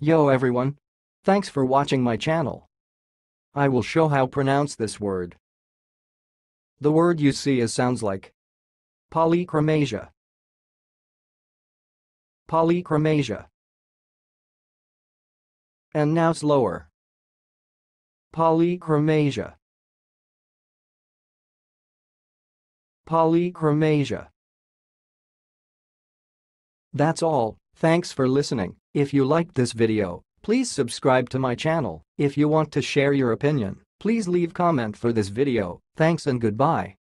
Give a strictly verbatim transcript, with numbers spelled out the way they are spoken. Yo everyone! Thanks for watching my channel. I will show how pronounce this word. The word you see is sounds like polychromasia. Polychromasia. And now slower. Polychromasia. Polychromasia. That's all. Thanks for listening. If you liked this video, please subscribe to my channel. If you want to share your opinion, please leave comment for this video. Thanks and goodbye.